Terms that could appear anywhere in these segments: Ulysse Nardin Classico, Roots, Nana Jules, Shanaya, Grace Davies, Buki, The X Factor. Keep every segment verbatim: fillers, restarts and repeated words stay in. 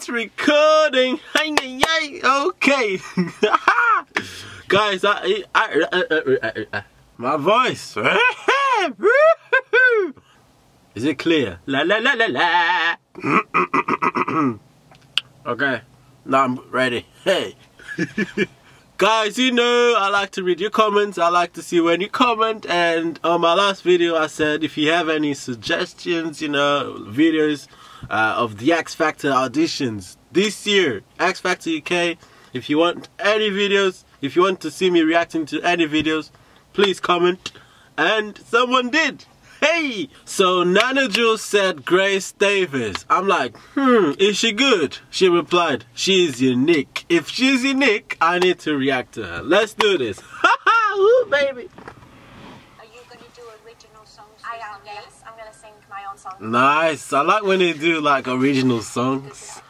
It's recording. Okay. Guys, I, I, I, I, I, my voice. Is it clear? La la la la la. Okay, now I'm ready. Hey. Guys, you know, I like to read your comments. I like to see when you comment. And on my last video, I said if you have any suggestions, you know, videos uh, of the X Factor auditions this year, X Factor U K, if you want any videos, if you want to see me reacting to any videos, please comment. And someone did. Hey! So Nana Jules said Grace Davies. I'm like, hmm, is she good? She replied, she is unique. If she's unique, I need to react to her. Let's do this. Haha! Ooh, baby! Are you gonna do original songs? I am, yes. I'm gonna sing my own song. Nice! I like when they do like original songs.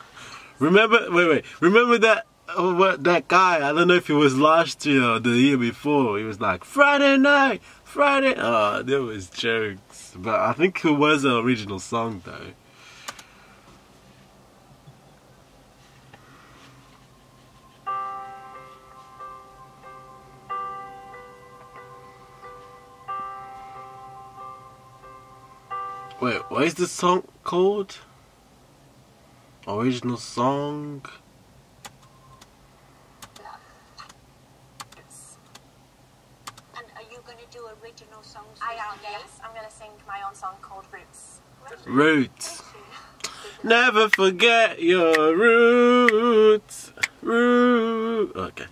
Remember, wait, wait. Remember that Oh, what, that guy, I don't know if it was last year or the year before, he was like, Friday night, Friday. Oh, there was jokes, but I think it was an original song though. Wait, what is the song called? Original song? Original songs. I am, yes. I'm gonna sing my own song called Roots. Roots. Never forget your roots. Roots. Okay.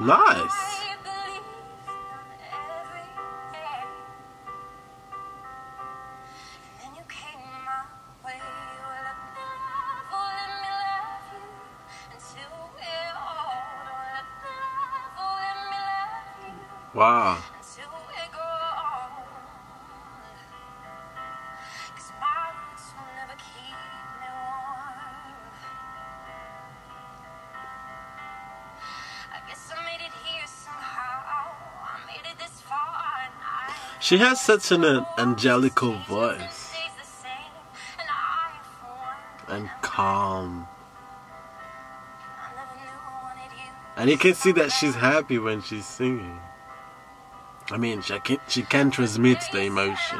Nice. Wow. She has such an uh, angelical voice and calm, and you can see that she's happy when she's singing. I mean, she can, she can transmit the emotion.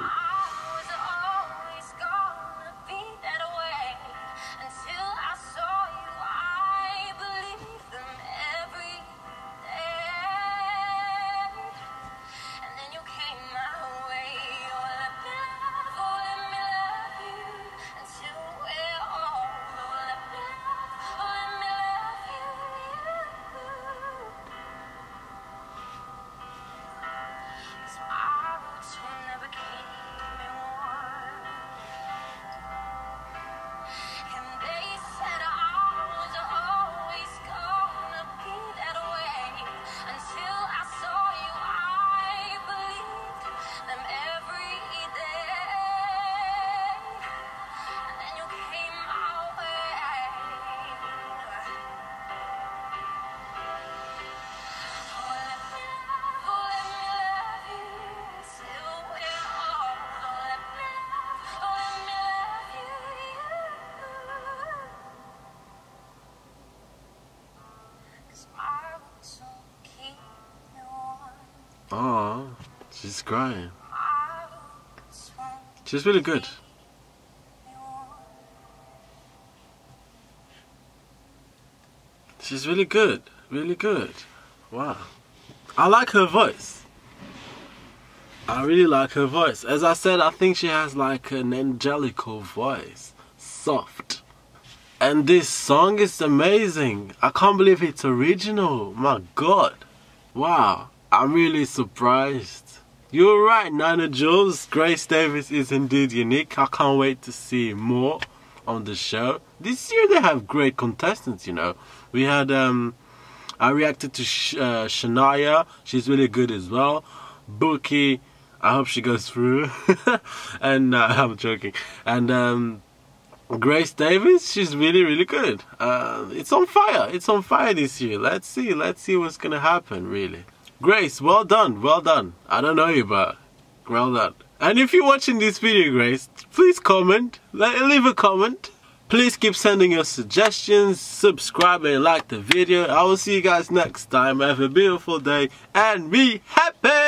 Oh, she's crying. She's really good. She's really good, really good. Wow. I like her voice. I really like her voice. As I said, I think she has like an angelical voice. Soft. And this song is amazing. I can't believe it's original. My God. Wow. I'm really surprised. You're right, Nana Jules. Grace Davies is indeed unique. I can't wait to see more on the show. This year they have great contestants, you know. We had, um, I reacted to Sh uh, Shanaya. She's really good as well. Buki, I hope she goes through. And uh, I'm joking. And um, Grace Davies, she's really, really good. Uh, it's on fire. It's on fire this year. Let's see. Let's see what's going to happen, really. Grace, well done. Well done. I don't know you, but well done. And if you're watching this video, Grace, please comment. Leave a comment. Please keep sending your suggestions. Subscribe and like the video. I will see you guys next time. Have a beautiful day and be happy.